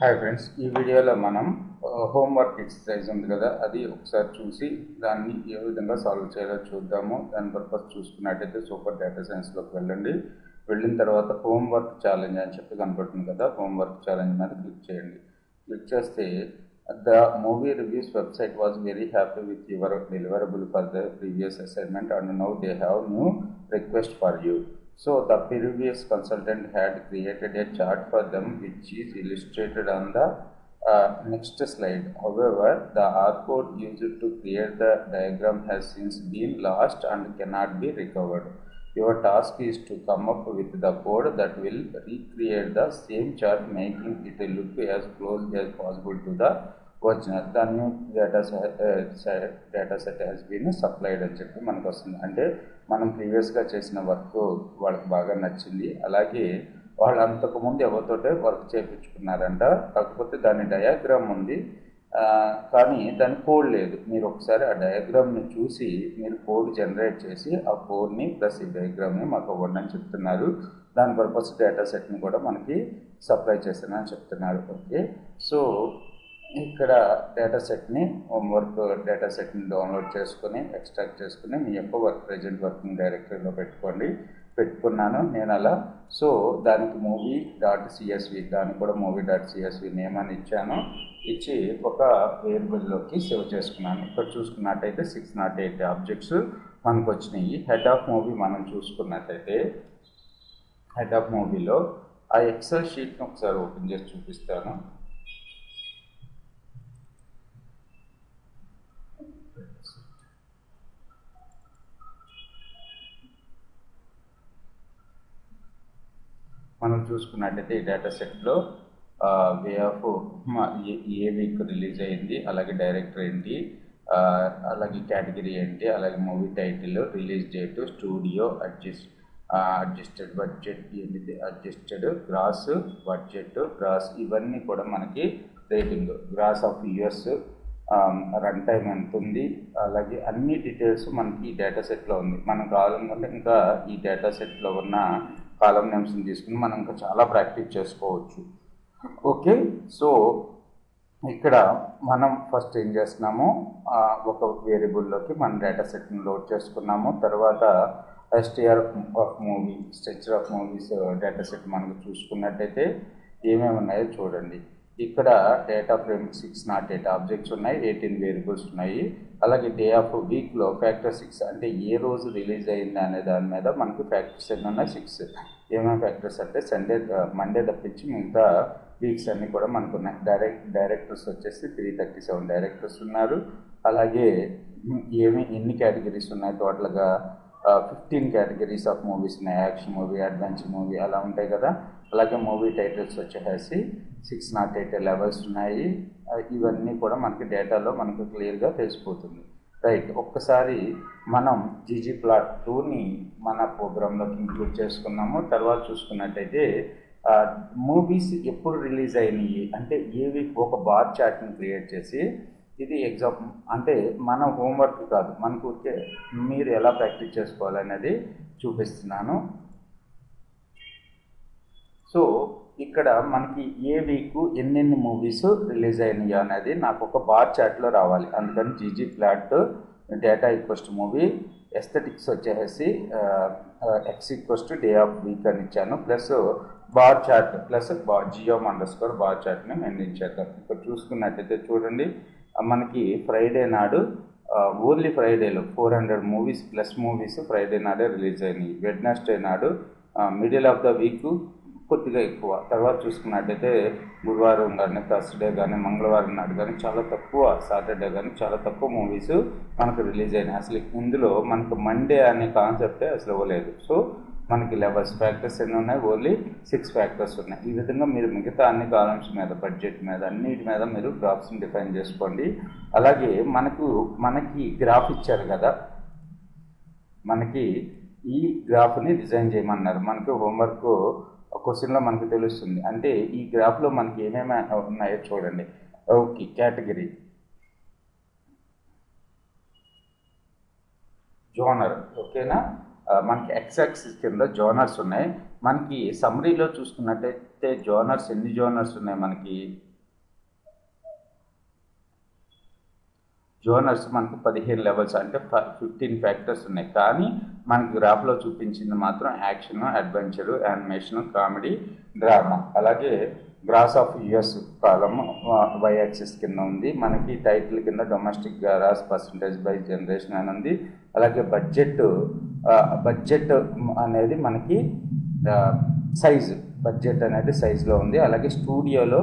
Hi friends ఈ వీడియోలో మనం హోంవర్క్ ఎక్సర్సైజ్ ఉంది కదా అది ఒకసారి చూసి దాన్ని ఏ విధంగా సాల్వ్ చేయాలో చూద్దాము దాని పర్పస్ చూసుకున్నట్టయితే సూపర్ డేటా సైన్స్లోకి వెళ్ళండి వెళ్ళిన తర్వాత హోంవర్క్ ఛాలెంజ్ అని చెప్పి కనబడుతుంది కదా హోంవర్క్ ఛాలెంజ్ మీద క్లిక్ చేయండి క్లిక్ చేస్తే the movie reviews website was very happy with your deliverable for the previous assignment and now they have new request for you. So the previous consultant had created a chart for them which is illustrated on the next slide. However, the R code used to create the diagram has since been lost and cannot be recovered. Your task is to come up with the code that will recreate the same chart, making it look as close as possible to the original. The new data set has been supplied and checked manaki vastundi ante మనం ప్రీవియస్గా చేసిన work వాళ్ళకి బాగా నచ్చింది అలాగే వాళ్ళు అంతకుముందు ఎవరితోటే work చేయించుకున్నారంట కాకపోతే దాని డయాగ్రామ్ ఉంది కానీ దాని కోడ్ లేదు మీరు ఒకసారి ఆ డయాగ్రామ్ని చూసి మీరు కోడ్ జనరేట్ చేసి ఆ కోడ్ని ప్లస్ ఈ డయాగ్రామ్ని మాకు ఇవ్వండి అని చెప్తున్నారు దాని పర్పస్ డేటా సెట్ని కూడా మనకి సప్లై చేస్తానని చెప్తున్నారు. ఓకే సో ఇక్కడ డేటా సెట్ని హోంవర్క్ డేటా సెట్ని డౌన్లోడ్ చేసుకుని ఎక్స్ట్రాక్ట్ చేసుకుని మీ యొక్క వర్క్ ప్రెజెంట్ వర్కింగ్ డైరెక్టరీలో పెట్టుకున్నాను నేను అలా. సో దానికి movie.csv దానికి కూడా movie.csv నేమ్ అని ఇచ్చి ఒక వేరియబుల్లోకి సేవ్ చేసుకున్నాను. ఇక్కడ చూసుకున్నట్టయితే 608 ఆబ్జెక్ట్స్ మనకు వచ్చినాయి. హెడ్ ఆఫ్ మూవీ మనం చూసుకున్నట్టయితే హెడ్ ఆఫ్ మూవీలో ఆ ఎక్సెల్ షీట్ని ఒకసారి ఓపెన్ చేసి చూపిస్తాను. మనం చూసుకున్నట్టయితే ఈ డేటా సెట్లో way of A week release అయింది అలాగే డైరెక్టర్ ఏంటి అలాగే కేటగిరీ ఏంటి అలాగే movie title release date studio adjusted budget ఏంటిది అడ్జస్టెడ్ గ్రాస్ బడ్జెట్ గ్రాస్ ఇవన్నీ కూడా మనకి rating gross of US run time ఎంత ఉంది అలాగే అన్ని డీటెయిల్స్ మనకి ఈ డేటా సెట్లో ఉంది. మనం కావాలనుకుంటే ఇంకా ఈ డేటా సెట్లో ఉన్న కాలమ్ నేమ్స్ని తీసుకుని మనం ఇంకా చాలా ప్రాక్టీస్ చేసుకోవచ్చు. ఓకే సో ఇక్కడ మనం ఫస్ట్ ఏం చేస్తున్నాము ఒక వేరియబుల్లోకి మనం డేటా సెట్ని లోడ్ చేసుకున్నాము తర్వాత STR of movie structure of movies data set మనకు చూసుకున్నట్టయితే ఏమేమి ఉన్నాయో చూడండి. ఇక్కడ డేటా ఫ్రేమ్ 608 ఆబ్జెక్ట్స్ ఉన్నాయి 18 వేరియబుల్స్ ఉన్నాయి అలాగే డే ఆఫ్ వీక్లో factor 6 అంటే ఏ రోజు రిలీజ్ అయింది అనే దాని మీద మనకి ఫ్యాక్టర్స్ ఎన్ని ఉన్నాయి 6 ఏమేమి ఫ్యాక్టర్స్ అంటే మండే తప్పించి మిగతా వీక్స్ అన్నీ కూడా మనకు ఉన్నాయి. డైరెక్టర్స్ వచ్చేసి 337 డైరెక్టర్స్ ఉన్నారు అలాగే ఎన్ని కేటగిరీస్ ఉన్నాయి టోటల్గా 15 కేటగిరీస్ ఆఫ్ మూవీస్ ఉన్నాయి యాక్షన్ మూవీ అడ్వెంచర్ మూవీ అలా ఉంటాయి కదా అలాగే మూవీ టైటిల్స్ వచ్చేసి 608 లెవెల్స్ ఉన్నాయి ఇవన్నీ కూడా మనకి డేటాలో మనకు క్లియర్గా తెలిసిపోతుంది. రైట్ ఒక్కసారి మనం ggplot2ని మన ప్రోగ్రాంలోకి ఇంక్లూడ్ చేసుకున్నాము. తర్వాత చూసుకున్నట్టయితే మూవీస్ ఎప్పుడు రిలీజ్ అయినాయి అంటే ఏ వీక్ ఒక బార్ చార్ట్ని క్రియేట్ చేసి ఇది ఎగ్జామ్ అంటే మన హోంవర్క్ కాదు మనకు ఊరికే మీరు ఎలా ప్రాక్టీస్ చేసుకోవాలనేది చూపిస్తున్నాను. సో ఇక్కడ మనకి ఏ వీక్ ఎన్నెన్ని మూవీస్ రిలీజ్ అయినాయి అనేది నాకు ఒక బార్ చార్ట్లో రావాలి అందుకని ggplot డేటా ఈక్వెస్ట్ మూవీ ఎస్థెటిక్స్ వచ్చేసి ఎక్స్ ఈక్వెస్ట్ డే ఆఫ్ వీక్ అని ఇచ్చాను plus bar chart plus ggm_bar చార్ట్ని నేను ఇచ్చేద్దాం. ఇక్కడ చూసుకున్నట్టయితే చూడండి మనకి ఫ్రైడే నాడు ఓన్లీ ఫ్రైడేలో 400 మూవీస్ ప్లస్ మూవీస్ ఫ్రైడే నాడే రిలీజ్ అయినాయి. వెడ్నెస్డే నాడు మిడిల్ ఆఫ్ ద వీక్ కొద్దిగా ఎక్కువ తర్వాత చూసుకున్నట్టయితే గురువారం కానీ థర్స్డే కానీ మంగళవారం నాడు కానీ చాలా తక్కువ సాటర్డే కానీ చాలా తక్కువ మూవీస్ మనకు రిలీజ్ అయినాయి. అసలు ఇందులో మనకు మండే అనే కాన్సెప్టే అసలు ఇవ్వలేదు. సో మనకి 11 ఫ్యాక్టర్స్ ఎన్ని ఉన్నాయి ఓన్లీ 6 ఫ్యాక్టర్స్ ఉన్నాయి. ఈ విధంగా మీరు మిగతా అన్ని కాలమ్స్ మీద బడ్జెట్ మీద అన్నిటి మీద మీరు గ్రాఫ్స్ని డిఫైన్ చేసుకోండి. అలాగే మనకి గ్రాఫ్ ఇచ్చారు కదా మనకి ఈ గ్రాఫ్ని డిజైన్ చేయమన్నారు మనకి హోంవర్క్ క్వశ్చన్లో మనకు తెలుస్తుంది అంటే ఈ గ్రాఫ్లో మనకి ఏమేమి ఉన్నాయో చూడండి. ఓకే కేటగిరీ జోనర్ ఓకేనా మనకి ఎక్స్ యాక్సిస్ కింద జోనర్స్ ఉన్నాయి మనకి సమ్మరీలో చూసుకున్నట్టయితే జోనర్స్ ఎన్ని జోనర్స్ ఉన్నాయి, మనకి జోనర్స్ మనకు 15 లెవెల్స్ అంటే 15 ఫ్యాక్టర్స్ ఉన్నాయి. కానీ మనకి గ్రాఫ్లో చూపించింది మాత్రం action, adventure, animation, comedy, drama. అలాగే gross of US column why axis కింద ఉంది. మనకి టైటిల్ కింద domestic gross percentage by generation అని ఉంది. అలాగే బడ్జెట్ అనేది మనకి సైజు, బడ్జెట్ అనేది సైజులో ఉంది. అలాగే స్టూడియోలో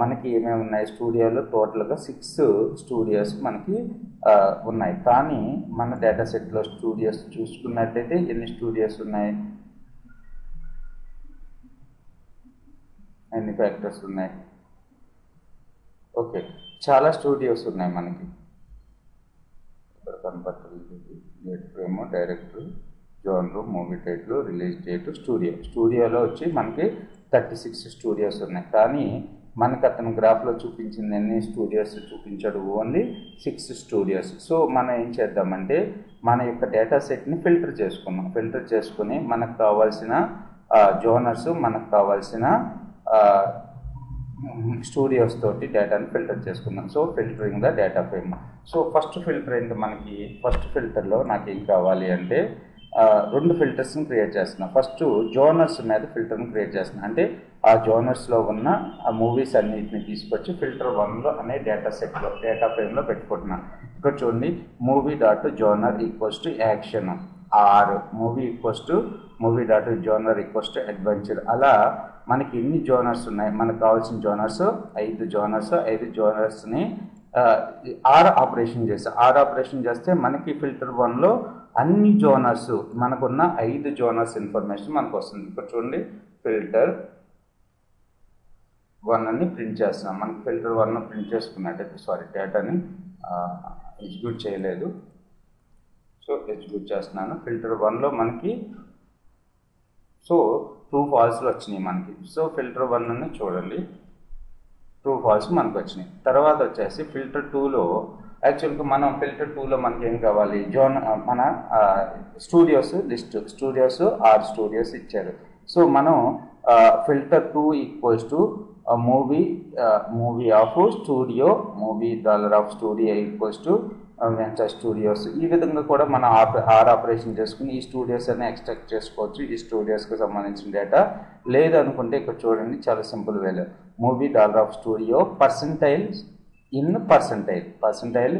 మనకి ఏమేమి ఉన్నాయి, స్టూడియోలో టోటల్గా 6 స్టూడియోస్ మనకి ఉన్నాయి. కానీ మన డేటా సెట్లో స్టూడియోస్ చూసుకున్నట్టయితే ఎన్ని స్టూడియోస్ ఉన్నాయి, ఎన్ని ఫ్యాక్టర్స్ ఉన్నాయి? ఓకే, చాలా స్టూడియోస్ ఉన్నాయి మనకి. ఇక్కడ కనపడుతుంది date frame, director, genre, movie డేట్లు, రిలీజ్ డేటు, స్టూడియో. స్టూడియోలో వచ్చి మనకి 36 స్టూడియోస్ ఉన్నాయి. కానీ మనకు అతను గ్రాఫ్లో చూపించింది ఎన్ని స్టూడియోస్ చూపించాడు, ఓన్లీ 6 స్టూడియోస్. సో మనం ఏం చేద్దామంటే మన యొక్క డేటా సెట్ని ఫిల్టర్ చేసుకుందాం. ఫిల్టర్ చేసుకుని మనకు కావాల్సిన జోనర్స్, మనకు కావాల్సిన స్టూడియోస్ తోటి డేటాని ఫిల్టర్ చేసుకుందాం. So filtering the data frame. So first filter ఏంటి, మనకి ఫస్ట్ ఫిల్టర్లో నాకు ఏం కావాలి అంటే 2 ఫిల్టర్స్ని క్రియేట్ చేస్తున్నాను. ఫస్ట్ జోనర్స్ మీద ఫిల్టర్ని క్రియేట్ చేస్తున్నాను. అంటే ఆ జోనర్స్లో ఉన్న ఆ మూవీస్ అన్నిటిని తీసుకొచ్చి ఫిల్టర్ 1లో అనే డేటా సెట్లో, డేటా ఫ్రేమ్లో పెట్టుకుంటున్నాను. ఇక్కడ చూడండి, movie dot genre equals to action R, movie equals to movie dot genre equals to adventure. అలా మనకి ఎన్ని జోనర్స్ ఉన్నాయి, మనకు కావాల్సిన జోనర్స్ 5 జోనర్స్ని R ఆపరేషన్ చేస్తాం. R ఆపరేషన్ చేస్తే మనకి ఫిల్టర్ 1లో అన్ని జోనర్స్, మనకున్న 5 జోనర్స్ ఇన్ఫర్మేషన్ మనకు వస్తుంది. ఇక్కడ చూడండి, ఫిల్టర్ 1 అని ప్రింట్ చేస్తున్నాం. మనకి ఫిల్టర్ 1 ప్రింట్ చేసుకున్నట్టయితే, సారీ డేటాని ఎగ్జిక్యూట్ చేయలేదు, సో ఎగ్జిక్యూట్ చేస్తున్నాను. ఫిల్టర్ 1లో మనకి సో ట్రూ ఫాల్స్లు వచ్చినాయి మనకి. సో ఫిల్టర్ 1 అని చూడండి, ట్రూ ఫాల్స్ మనకు వచ్చినాయి. తర్వాత వచ్చేసి ఫిల్టర్ 2లో యాక్చువల్గా మనం ఫిల్టర్ 2లో మనకి ఏం కావాలి, మన స్టూడియోస్ లిస్ట్, స్టూడియోస్ 6 స్టూడియోస్ ఇచ్చారు. సో మనం filter 2 equals to movie, movie of studio, movie dollar of studio equals to venture studios. ఈ విధంగా కూడా మనం R ఆపరేషన్ చేసుకుని ఈ స్టూడియోస్ అన్ని ఎక్స్ట్రాక్ట్ చేసుకోవచ్చు, ఈ స్టూడియోస్కి సంబంధించిన డేటా. లేదనుకుంటే ఇక్కడ చూడండి, చాలా సింపుల్ వేలో movie dollar of studio, percentile in percentile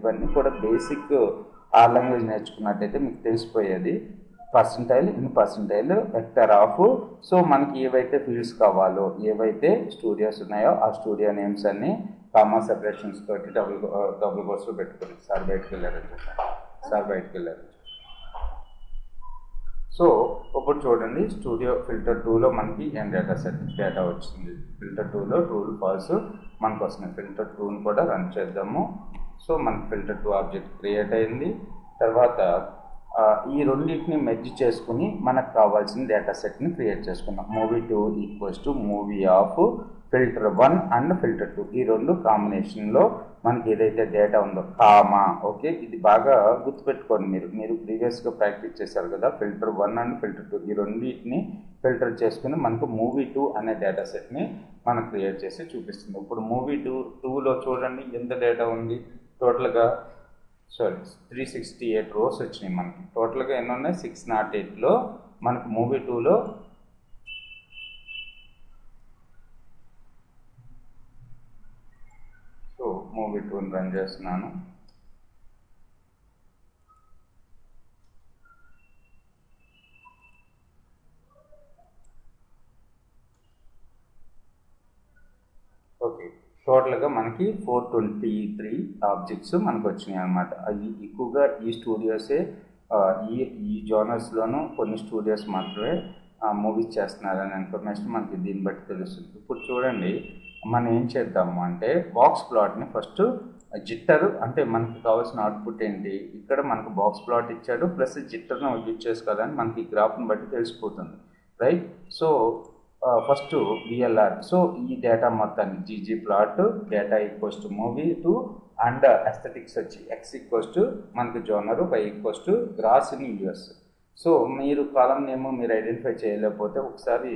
ఇవన్నీ కూడా బేసిక్ R లాంగ్వేజ్ నేర్చుకున్నట్టయితే మీకు తెలిసిపోయేది. Percentile in percentile, vector of, so మనకి ఏవైతే ఫీల్డ్స్ కావాలో, ఏవైతే స్టూడియోస్ ఉన్నాయో ఆ స్టూడియో నేమ్స్ అన్నీ కామా సెపరేషన్స్ తోటి డబుల్ కోర్సులు పెట్టుకున్నాం. సార్ బయటకు వెళ్ళారు. సో ఇప్పుడు చూడండి, స్టూడియో ఫిల్టర్ 2లో మనకి ఏం డేటా సెట్ డేటా వచ్చింది. ఫిల్టర్ 2లో ట్రూల్ ఫాల్స్ మనకు వస్తుంది. ఫిల్టర్ 2ని కూడా రన్ చేద్దాము. సో మనకి ఫిల్టర్ 2 ఆబ్జెక్ట్ క్రియేట్ అయింది. తర్వాత ఈ రెండింటిని మెర్జ్ చేసుకుని మనకు కావాల్సిన డేటా సెట్ని క్రియేట్ చేసుకున్నాం. Movie 2 equals to movie of filter 1 and filter 2, ఈ 2 కాంబినేషన్లో మనకి ఏదైతే డేటా ఉందో కామా. ఓకే, ఇది బాగా గుర్తుపెట్టుకోండి. మీరు ప్రీవియస్గా ప్రాక్టీస్ చేశారు కదా, ఫిల్టర్ 1 అండ్ ఫిల్టర్ 2 ఈ రెండింటిని ఫిల్టర్ చేసుకుని మనకు మూవీ 2 అనే డేటా సెట్ని మనం క్రియేట్ చేసి చూపిస్తుంది. ఇప్పుడు మూవీ 2లో చూడండి ఎంత డేటా ఉంది, టోటల్గా 368 రోస్ వచ్చినాయి మనకి. టోటల్గా ఎన్ని ఉన్నాయి, 608లో మనకు మూవీ 2లో 2ని రన్ చేస్తున్నాను. ఓకే, టోటల్గా మనకి 423 ఆబ్జెక్ట్స్ మనకు వచ్చినాయి అన్నమాట. అవి ఎక్కువగా ఈ స్టూడియోసే, ఈ జోనర్స్లోనూ కొన్ని స్టూడియోస్ మాత్రమే మూవీస్ చేస్తున్నారు అనే ఇన్ఫర్మేషన్ మనకి దీన్ని బట్టి తెలుస్తుంది. ఇప్పుడు చూడండి, మనం ఏం చేద్దాము అంటే బాక్స్ ప్లాట్ని ఫస్ట్ జిట్టర్ అంటే మనకు కావాల్సిన అవుట్పుట్ ఏంటి, ఇక్కడ మనకు బాక్స్ ప్లాట్ ఇచ్చాడు ప్లస్ జిట్టర్ను యూజ్ చేసుకోవాలని మనకి ఈ గ్రాఫ్ని బట్టి తెలిసిపోతుంది, right? So first VLR, so ఈ డేటా మొత్తాన్ని ggplot data equals to movie 2 and aesthetics వచ్చి x ఈక్వల్స్ టు మనకు genre, y equals to gross in US. So మీరు కాలం నేమ్ మీరు ఐడెంటిఫై చేయలేకపోతే ఒకసారి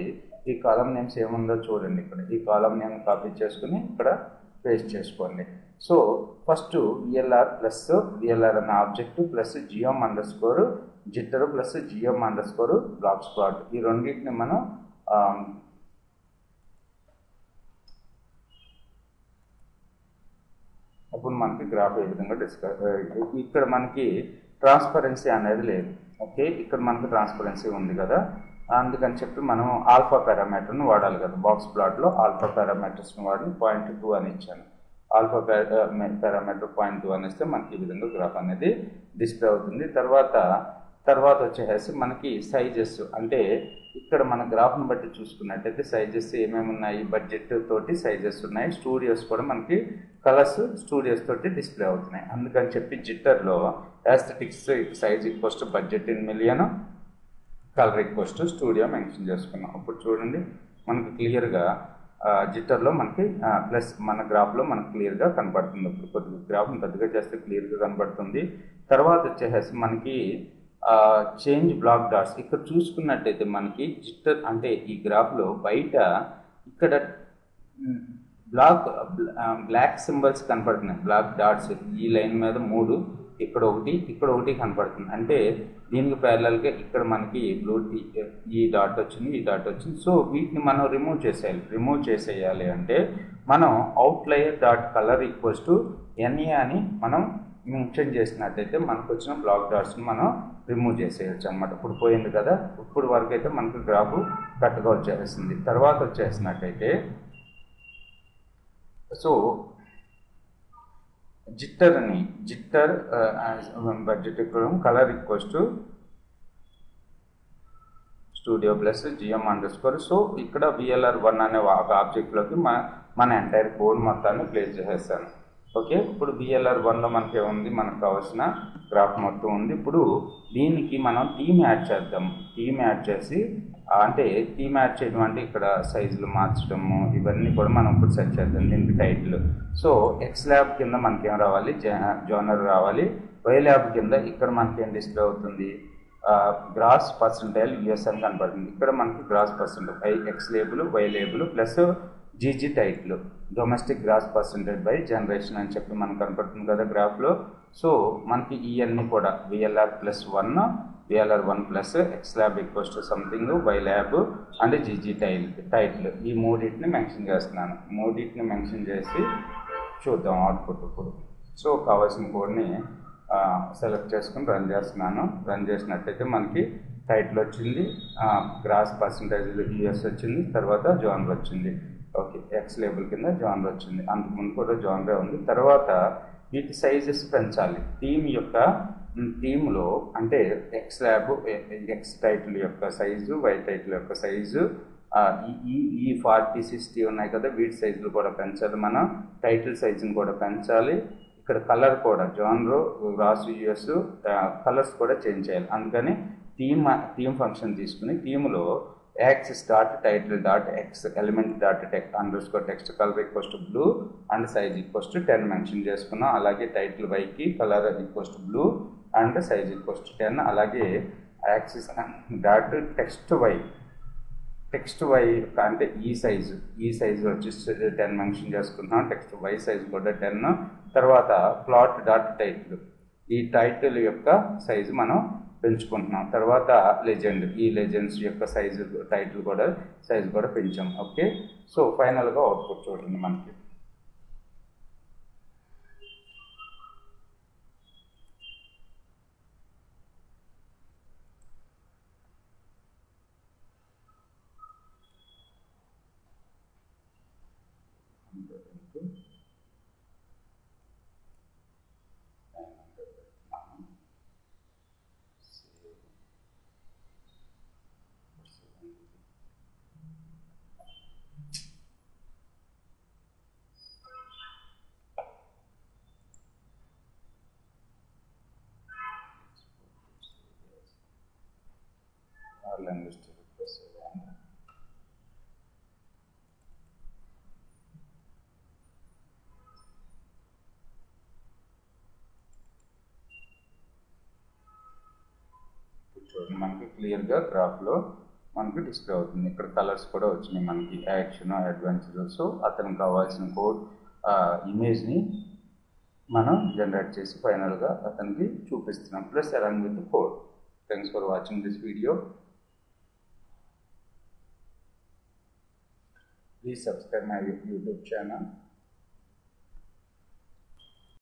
ఈ కాలం నేమ్స్ ఏముందో చూడండి. ఇక్కడ ఈ కాలం నేమ్ కాపీ చేసుకుని ఇక్కడ పేస్ట్ చేసుకోండి. So first VLR plus VLR అనే object plus GM under score jitter plus GM under score black squad ఈ రెండింటిని మనం అప్పుడు మనకి గ్రాఫ్ ఏ విధంగా ఇక్కడ మనకి ట్రాన్స్పరెన్సీ అనేది లేదు. ఓకే, ఇక్కడ మనకు ట్రాన్స్పరెన్సీ ఉంది కదా, అందుకని చెప్పి మనం ఆల్ఫా పారామీటర్ను వాడాలి కదా. బాక్స్ ప్లాట్లో ఆల్ఫా పారామీటర్స్ని వాడి 0.2 అని ఇచ్చాను. ఆల్ఫా పారామీటర్ 0.2 అనేస్తే మనకి ఈ విధంగా గ్రాఫ్ అనేది డిస్ప్లే అవుతుంది. తర్వాత వచ్చేసి మనకి సైజెస్, అంటే ఇక్కడ మన గ్రాఫ్ను బట్టి చూసుకున్నట్టయితే సైజెస్ ఏమేమి ఉన్నాయి, బడ్జెట్ తోటి సైజెస్ ఉన్నాయి, స్టూడియోస్ కూడా మనకి కలర్స్ స్టూడియోస్ తోటి డిస్ప్లే అవుతున్నాయి. అందుకని చెప్పి జిట్టర్లో aesthetics size equals budget in million, colour equals studio mention చేసుకున్నాం. అప్పుడు చూడండి మనకు క్లియర్గా జిట్టర్లో మనకి ప్లస్ మన గ్రాఫ్లో మనకు క్లియర్గా కనబడుతుంది. ఇప్పుడు కొద్దిగా గ్రాఫ్ని పెద్దగా చేస్తే క్లియర్గా కనబడుతుంది. తర్వాత వచ్చేసి మనకి చేంజ్ బ్లాక్ డాట్స్, ఇక్కడ చూసుకున్నట్టయితే మనకి జిట్టర్ అంటే ఈ గ్రాఫ్లో బయట ఇక్కడ బ్లాక్ సింబల్స్ కనపడుతున్నాయి. బ్లాక్ డాట్స్ ఈ లైన్ మీద 3, ఇక్కడ ఒకటి కనపడుతుంది. అంటే దీనికి ప్యారలల్గా ఇక్కడ మనకి బ్లూ ఈ డాట్ వచ్చింది, ఈ డాట్ వచ్చింది. సో వీటిని మనం రిమూవ్ చేసేయాలి అంటే మనం outlier dot colour equals to NA అని మనం మెన్షన్ చేసినట్టయితే మనకు వచ్చిన బ్లాక్ డాట్స్ని మనం రిమూవ్ చేసేయచ్చు అన్నమాట. ఇప్పుడు పోయింది కదా, ఇప్పుడు వరకు అయితే మనకు గ్రాఫ్ కరెక్ట్గా వచ్చేస్తుంది. తర్వాత వచ్చేసినట్టయితే so jitter budget colour equals to studio plus GM under score. So ఇక్కడ VLR1 అనే ఒక ఆబ్జెక్ట్లోకి మన ఎంటైర్ కోడ్ మొత్తాన్ని ప్లేస్ చేసేస్తాను. ఓకే, ఇప్పుడు VLR1లో మనకి ఏముంది, మనకు కావాల్సిన గ్రాఫ్ మొత్తం ఉంది. ఇప్పుడు దీనికి మనం థీమ్ యాడ్ చేద్దాం. థీమ్ యాడ్ చేసి అంటే థీమ్ యాడ్ చేయడం అంటే ఇక్కడ సైజులు మార్చడము ఇవన్నీ కూడా మనం ఇప్పుడు సెట్ చేద్దాం. దీనికి టైటిల్, సో ఎక్స్ ల్యాబ్ కింద మనకేం రావాలి, జోనర్ రావాలి. వై ల్యాబ్ కింద ఇక్కడ మనకేం డిస్ప్లే అవుతుంది, గ్రాస్ పర్సంటైల్ యూఎస్ అని కనపడుతుంది. ఇక్కడ మనకి gross percentile x label why label plus GG title domestic gross percentage by generation అని చెప్పి మనకు కనపడుతుంది కదా గ్రాఫ్లో. సో మనకి ఇవన్నీ కూడా VLR1 plus X lab equals to something why lab and GG title ఈ మూడింటిని మెన్షన్ చేస్తున్నాను. మూడింటిని మెన్షన్ చేసి చూద్దాం అవుట్పుట్. ఇప్పుడు సో కావాల్సిన కోడ్ని సెలెక్ట్ చేసుకుని రన్ చేస్తున్నాను. రన్ చేసినట్టయితే మనకి టైటిల్ వచ్చింది, గ్రాస్ పర్సంటేజ్ యూఎస్ వచ్చింది, తర్వాత జోనర్ వచ్చింది. ఓకే, ఎక్స్ లేబుల్ కింద జానర్ వచ్చింది, అంతకుముందు కూడా జానరే ఉంది. తర్వాత వీటి సైజెస్ పెంచాలి. థీమ్లో అంటే ఎక్స్ ల్యాబ్ ఎక్స్ టైటిల్ యొక్క సైజు వై టైటిల్ యొక్క సైజు ఈ 40, 60 ఉన్నాయి కదా, వీటి సైజులు కూడా పెంచాలి. మనం టైటిల్ సైజుని కూడా పెంచాలి. ఇక్కడ కలర్ కూడా జానరు రాసు యూఎస్ కలర్స్ కూడా చేంజ్ చేయాలి. అందుకని థీమ్ ఫంక్షన్ తీసుకుని థీమ్లో axis dot title dot X element dot text colour equals to blue and size equals to 10 mention చేసుకున్నాం. అలాగే టైటిల్ వైకి colour equals to blue and size equals to 10. అలాగే axis dot text Y అంటే ఈ size వచ్చి 10 mention చేసుకున్నాం. Text Y size కూడా 10. తర్వాత ప్లాట్ డాట్ టైటిల్ ఈ టైటిల్ యొక్క సైజు మనం పెంచుకుంటున్నాం. తర్వాత లెజెండ్ ఈ లెజెండ్స్ యొక్క సైజు టైటిల్ కూడా పెంచాం. ఓకే, సో ఫైనల్గా అవుట్పుట్ చూడండి మనకి. మనకి క్లియర్ గా గ్రాఫ్ లో మనకి డిస్ప్లే అవుతుంది. ఇక్కడ కలర్స్ కూడా వచ్చినాయి మనకి యాక్షన్, అడ్వెంచర్. సో అతనికి కావాల్సిన కోడ్ ఇమేజ్ ని మనం జనరేట్ చేసి ఫైనల్ గా అతనికి చూపిస్తున్నాం, plus along with code. Thanks for watching this video. Please subscribe my YouTube channel.